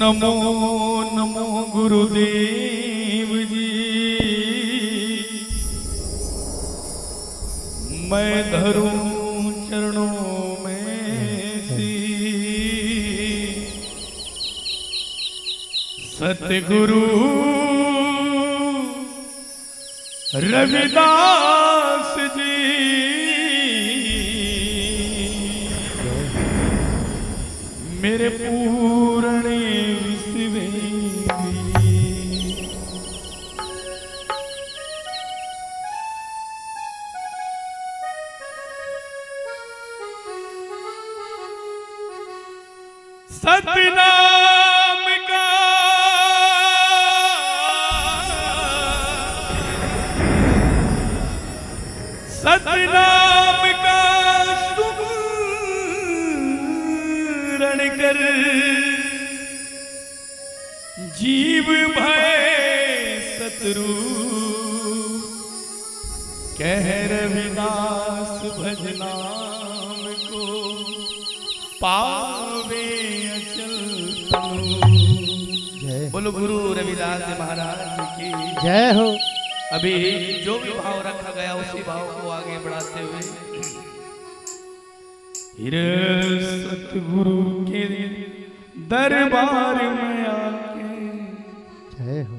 नमो नमो गुरुदेव जी, मैं धरूं चरणों में सी सतगुरु रविदास जी। मेरे पूरणे सतनाम का सतनाम का सुगुण कर जीव भय सतरू कह रविदास भजनाम को पावे अचल। बोलो गुरु रविदास महाराज की जय हो। अभी जो भी भाव रखा गया उसी भाव को आगे बढ़ाते हुए सतगुरु के दरबार में आके जय हो।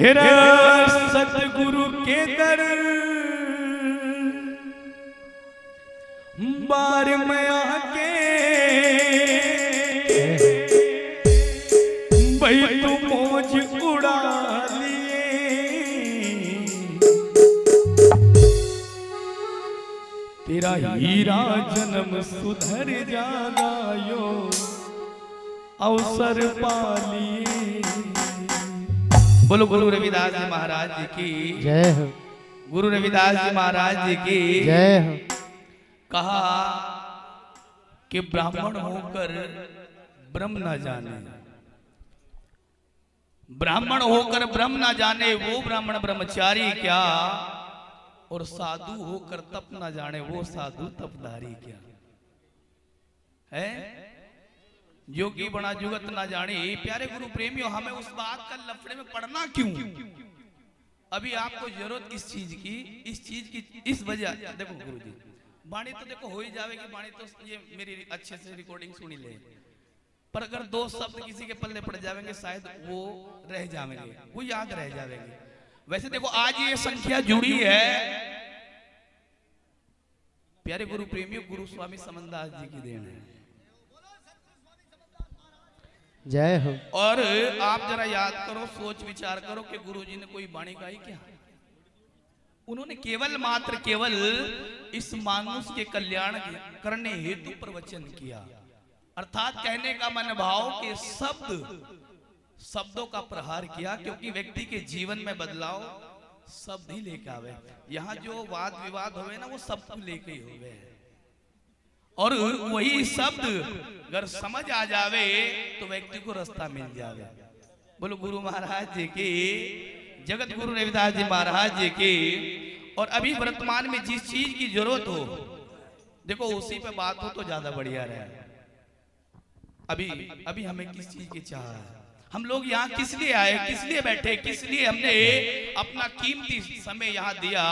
हेरा सतगुरु के दर बार में आके भाई तो मौज उड़ा लिए तेरा हीरा जन्म सुधर जाना यो अवसर पा लिए। बोलो गुरु रविदास जी महाराज की जय हो। गुरु रविदास जी महाराज की जय हो। कहा कि ब्राह्मण होकर ब्रह्म ना जाने, ब्राह्मण होकर ब्रह्म ना जाने वो ब्राह्मण ब्रह्मचारी क्या, और साधु होकर तप ना जाने वो साधु तपधारी क्या है। योगी बना जुगत ना जाने। प्यारे गुरु प्रेमियों, हमें उस बात का लफड़े में पढ़ना क्यों? अभी आपको जरूरत किस चीज की, इस चीज की इस वजह। देखो गुरु जी, वाणी तो देखो हो ही जाएगी, वाणी तो ये मेरी अच्छे से रिकॉर्डिंग सुनी ले, पर अगर दो शब्द किसी के पल्ले पड़ जाएंगे शायद वो रह जाएंगे, वो याद रह जाएंगे। वैसे देखो आज ये संख्या जुड़ी है प्यारे गुरु प्रेमियों, गुरु स्वामी समन दास जी की देन है। जय हो। और आप जरा याद करो, सोच विचार करो कि गुरु जी ने कोई वाणी गाई क्या? उन्होंने केवल मात्र केवल इस मानुष के कल्याण करने हेतु प्रवचन किया। अर्थात कहने का मन भाव के शब्दों का प्रहार किया, क्योंकि व्यक्ति के जीवन में बदलाव शब्द ही लेकर आवे। यहाँ जो वाद विवाद हुए ना वो शब्द लेके ही हुए, और वही शब्द अगर समझ आ जावे तो व्यक्ति को रास्ता मिल जावे। बोलो गुरु महाराज जी की, जगत गुरु रविदास जी महाराज जी की। और अभी वर्तमान में जिस चीज की जरूरत हो देखो उसी पे बात हो तो ज्यादा बढ़िया रहे। अभी अभी हमें किस चीज की चाह है, हम लोग यहाँ किस लिए आए, किस लिए बैठे, किस लिए हमने अपना कीमती समय यहाँ दिया,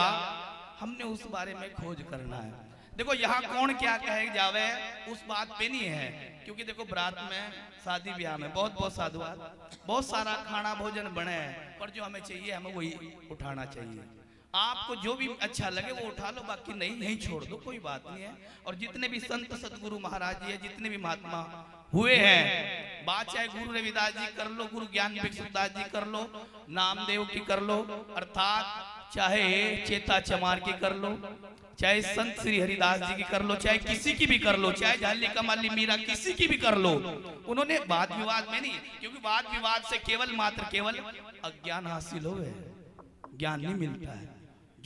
हमने उस बारे में खोज करना है। देखो यहाँ कौन क्या कहे जावे उस बात पे नहीं है, क्योंकि देखो बरात में शादी ब्याह में बहुत बहुत साधुवाद, बहुत सारा खाना भोजन बने हैं, पर जो हमें चाहिए हमें वही उठाना चाहिए। आपको जो भी अच्छा लगे वो उठा लो, बाकी नहीं छोड़ दो, कोई बात नहीं है। और जितने भी संत सतगुरु महाराज जी है, जितने भी महात्मा हुए हैं, बात चाहे गुरु रविदास जी कर लो, गुरु ज्ञान दास जी कर लो, नामदेव की कर लो, अर्थात चाहे चेता चमार की कर लो, चाहे संत श्री हरिदास जी की कर लो, चाहे किसी की भी कर लो, चाहे जाली कमाली मीरा किसी की भी कर लो। उन्होंने वाद विवाद में नहीं, क्योंकि वाद विवाद से केवल मात्र केवल अज्ञान हासिल हो है, ज्ञान नहीं मिलता है।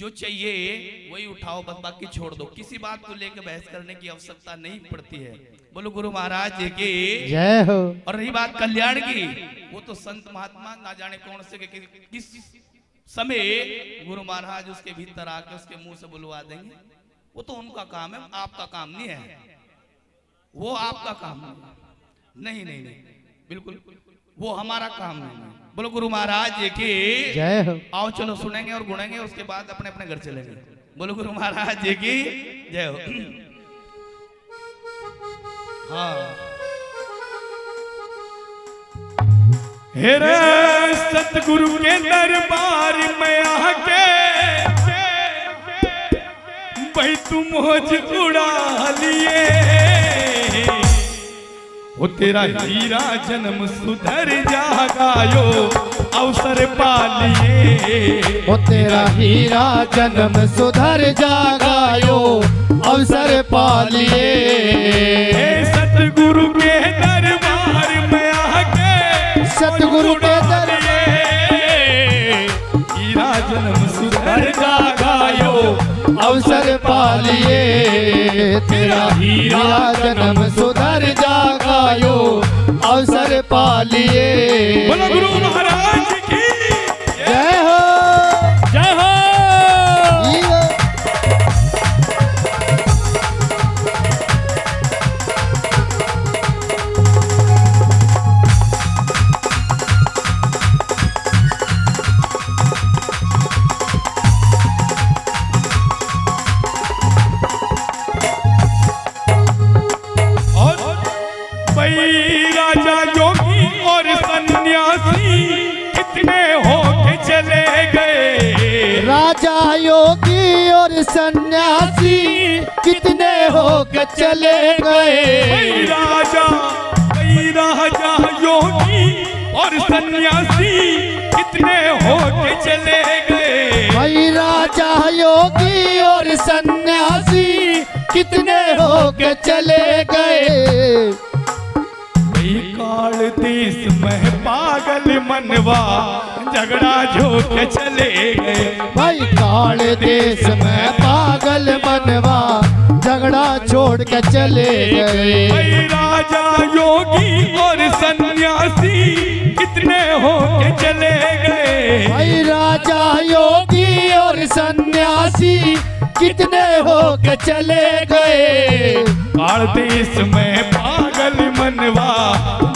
जो चाहिए वही उठाओ, बस बाकी छोड़ दो, किसी बात को लेकर बहस करने की आवश्यकता नहीं पड़ती है। बोलो गुरु महाराज जी की जय हो। और रही बात कल्याण की, वो तो संत महात्मा ना जाने कौन से किस समय गुरु महाराज उसके भीतर आके उसके मुंह से बुलवा देंगे। वो तो उनका काम है, आपका काम नहीं है। वो आपका काम नहीं, नहीं नहीं बिल्कुल, वो हमारा काम नहीं है। बोलो गुरु महाराज की जय हो। आओ चलो सुनेंगे और गुणेंगे, उसके बाद अपने अपने घर चलेंगे। बोलो गुरु महाराज की जय हो। हाँ हेरे सतगुरु के दरबार में आके भाई तुम मोज उड़ा लिए, वो तेरा हीरा जन्म सुधर जागा यो अवसर पा लिए, वो तेरा हीरा जन्म सुधर जागा यो अवसर पा लिए। सतगुरु के दरबार में सतगुरु के दरबार हीरा जन्म सुधर जागायो अवसर पा लिए, तेरा हीरा जन्म सुधर जागायो अवसर पा लिए। बोलो गुरु महाराज की जय हो। जय हो। राजा योगी और सन्यासी कितने होके चले गए, राजा योगी और सन्यासी कितने होके चले गए, भाई राजा योगी और सन्यासी कितने होके चले गए। काल देश में पागल मनवा झगड़ा झोंक चले गए, भाई काल देश में पागल मनवा झगड़ा छोड़ के चले गए, भाई राजा योगी और सन्यासी कितने होके चले गए, भाई राजा योगी और सन्यासी कितने होके चले गए। काल देश में पागल मनवा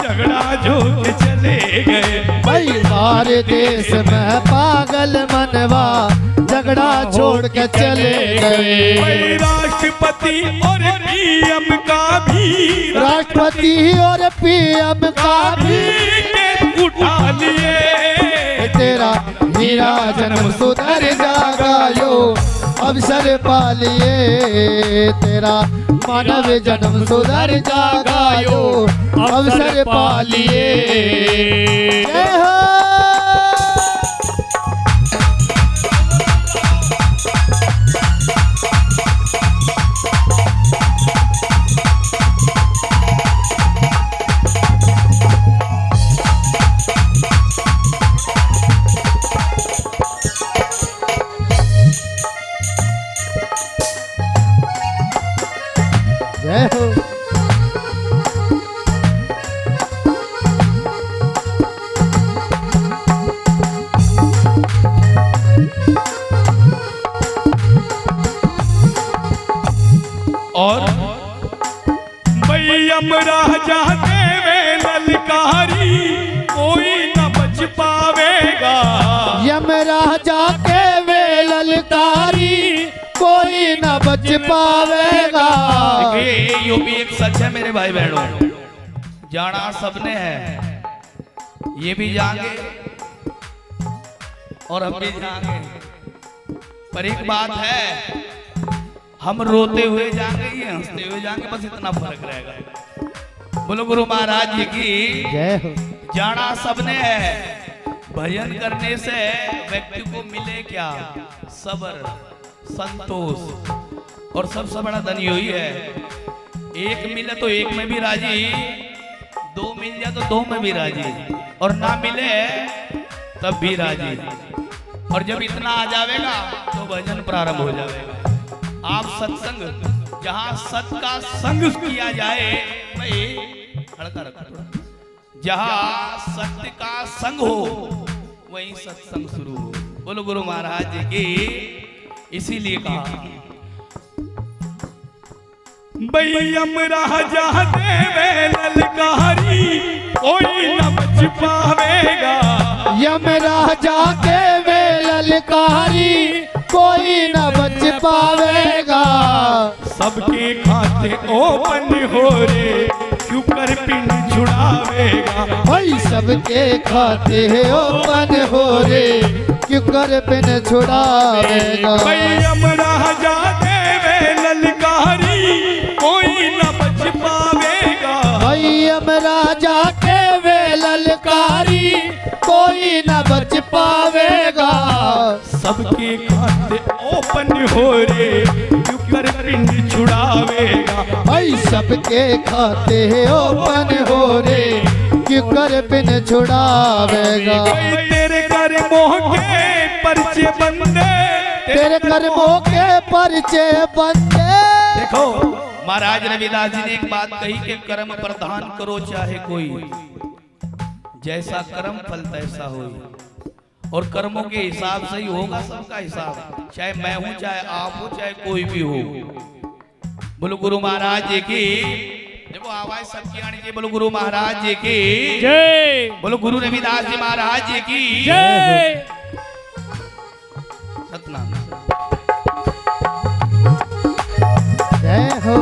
झगड़ा झोंक चले गए, भाई सारे देश में पागल मनवा झगड़ा छोड़ के चले गए। राष्ट्रपति और पीएम का भी उठा लिए, तेरा हीरा जन्म सुधर जागायो अवसर पा लिए, तेरा मानव जन्म सुधर जागायो अवसर पा लिए। जय हो। पावेगा ये भी एक सच है मेरे भाई बहनों, जाना सबने है, ये भी जागे और हम भी जागे, पर एक बात है, हम रोते हुए जागे ये हंसते हुए जागे, बस इतना फर्क रहेगा। बोलो गुरु महाराज जी की जय हो। जाना सबने है, भजन करने से व्यक्ति को मिले क्या, सबर संतोष और सबसे बड़ा धन यही है। एक मिले तो एक में भी राजी, दो मिल जाए तो दो में भी राजी, और ना मिले तब भी राजी, और जब इतना आ जाएगा तो भजन प्रारंभ हो जाएगा। आप सत्संग, जहाँ सत का संग किया जाए, भाई हड़का रखा थोड़ा, जहाँ सत्य का संग हो वहीं सत्संग शुरू हो। बोलो गुरु महाराज जी की। इसीलिए कहा बैयम रह जाते में ललकारी कोई न बच पावेगा, यम रह जाते में ललकारी कोई न बच पावेगा। सबके खाते ओपन हो रे क्यों कर पिंड छुड़ावेगा, भाई सबके खाते ओपन हो रे क्यों कर पिंड छुड़ावेगा। बैयम रह जाते में ललकारी कोई न बच पावेगा, भैयम राजा के वे ललकारी कोई न बच पावेगा। सबके खाते ओपन हो रे क्यों कर पिंड छुड़ावेगा, भाई सबके खाते ओपन हो रे क्यों कर पिंड छुड़ावेगा। तेरे कर्मों के पर्चे बंदे, तेरे कर्मों के पर्चे बंदे। देखो महाराज रविदास जी ने एक बात कही कि कर्म प्रधान करो चाहे कोई, जैसा कर्म फल तैसा हो। और कर्मों के हिसाब से ही होगा सबका हिसाब, चाहे मैं हूं चाहे आप हो चाहे कोई भी हो। बोलो गुरु महाराज जी की। देखो आवाज सबकी आनी चाहिए। बोलो गुरु महाराज जी की जय। बोलो गुरु रविदास जी महाराज जी की जय। सतनाम जय हो।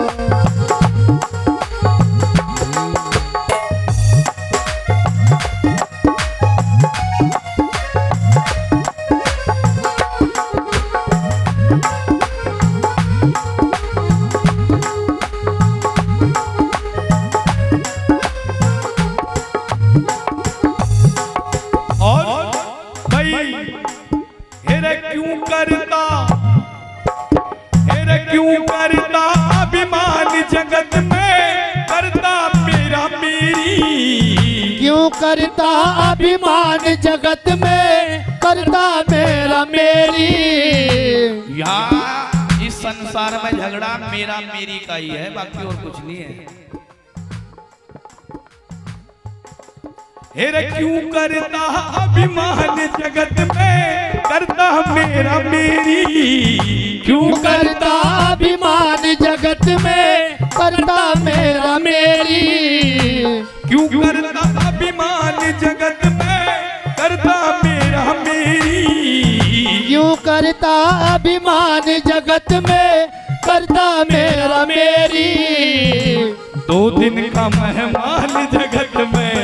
करता अभिमान जगत में, करता मेरा मेरी। यहाँ इस संसार में झगड़ा मेरा मेरी का ही है, बाकी और कुछ नहीं है। हेरे क्यों करता अभिमान जगत में, करता मेरा मेरी। क्यों करता अभिमान जगत में, करता मेरा मेरी। क्यों करता अभिमान जगत में, करता मेरा मेरी। क्यों करता अभिमान जगत में, करता मेरा मेरी। दो दिन का मेहमान जगत में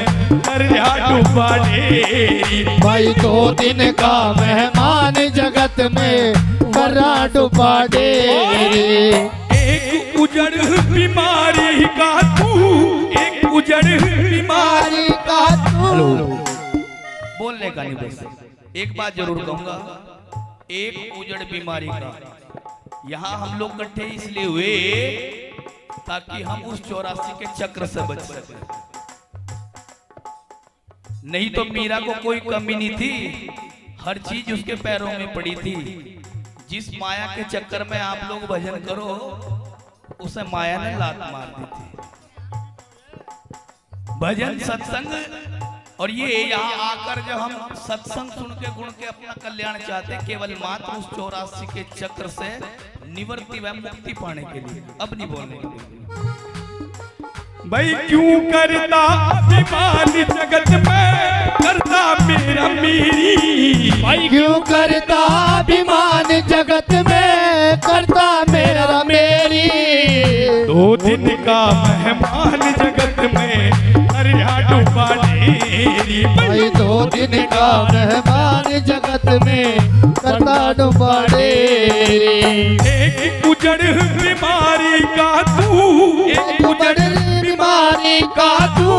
कर जा डूबा डेरी, भाई दो दिन का मेहमान जगत में कर जा डूबा डेरी। एक उजड़ बीमारी का तू, उजड़ बीमारी का तू। बोलने का नहीं, बस एक बात जरूर कहूंगा, एक उजड़ बीमारी का। यहाँ हम लोग इकट्ठे इसलिए हुए ताकि हम उस चौरासी के चक्र से बच सकें। नहीं तो मीरा को कोई कमी नहीं थी, हर चीज उसके पैरों में पड़ी थी। जिस माया के चक्कर में आप लोग भजन करो, उसे माया ने लात मार दी थी। भजन सत्संग, और ये यहाँ आकर जब हम सत्संग सुन के गुण के अपना कल्याण चाहते, केवल मात्र उस चौरासी के चक्र से निवृत्ति व मुक्ति पाने के लिए। अब नहीं बोलने के लिए। भाई क्यों करता अभिमान जगत में, करता मेरा मेरी। भाई क्यों करता अभिमान जगत में, करता मेरा मेरी। दो दिन का मेहमान जगत में डेरी, भाई दो दिन का मेहमान जगत में करता डूबा डेरी। एक उजड़ बीमारी का तू, एक उजड़ बीमारी का तू।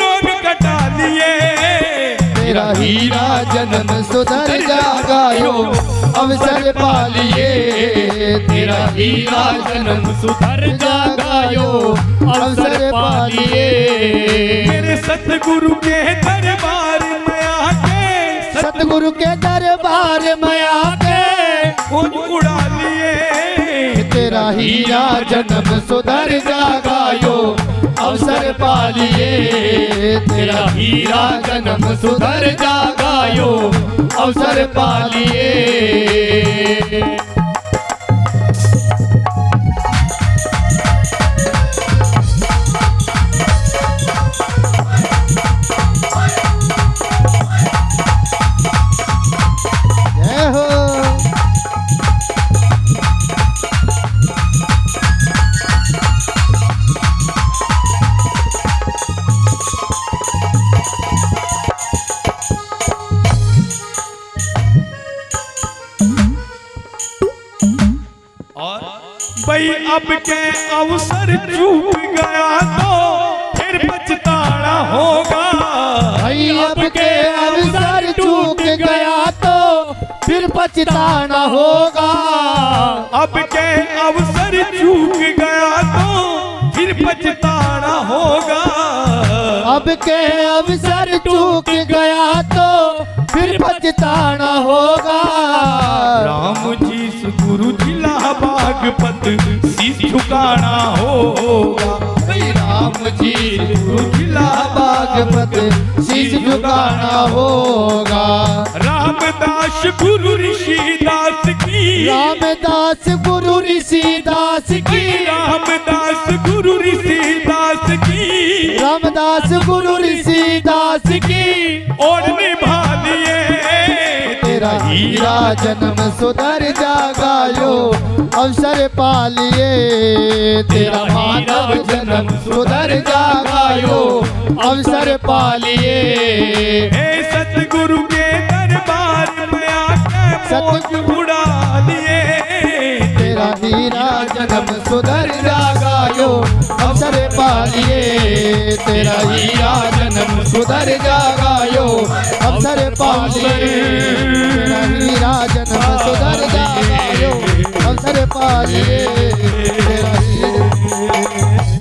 रोग कटा लिए तेरा हीरा जन्म सुधर जागा यो अवसर पा लिए। तेरा हीरा जन्म सुधर जागा यो अवसर पा लिए। सतगुरु के दरबार में आके, सतगुरु के दरबार में आके उड़ा लिए। तेरा हीरा जन्म सुधर जागा यो अवसर पा लिए, तेरा हीरा जन्म सुधर जागा यो अवसर पा लिए। अब के अवसर चूक गया तो फिर पछताना होगा, भाई अब के अवसर चूक गया तो फिर पछताना होगा। अब के अवसर चूक गया तो फिर पछताना होगा, अब के अवसर चूक गया तो फिर पछताना होगा। राम जी सतगुरु जी भागपत झुकाना होगा, राम जी झुला बागपत शीश झुकाना होगा। रामदास गुरु ऋषि दास की, रामदास गुरु ऋषि दास की, रामदास गुरु ऋषि दास की, रामदास गुरु ऋषि दास की और निभा लिए, तेरा हीरा जन्म सुधर जागा यो अवसर पा लिए। तेरा मानव जन्म सुधर जागायो अवसर पा लिए। हे सतगुरु के दरबार में आके सतगुरु उड़ा दिए, तेरा हीरा जन्म सुधर जागायो अवसर पा लिए। तेरा हीरा जन्म सुधर जागायो अवसर पा लिए। तेरा हीरा जन्म सुधर जागायो अवसर पा लिए।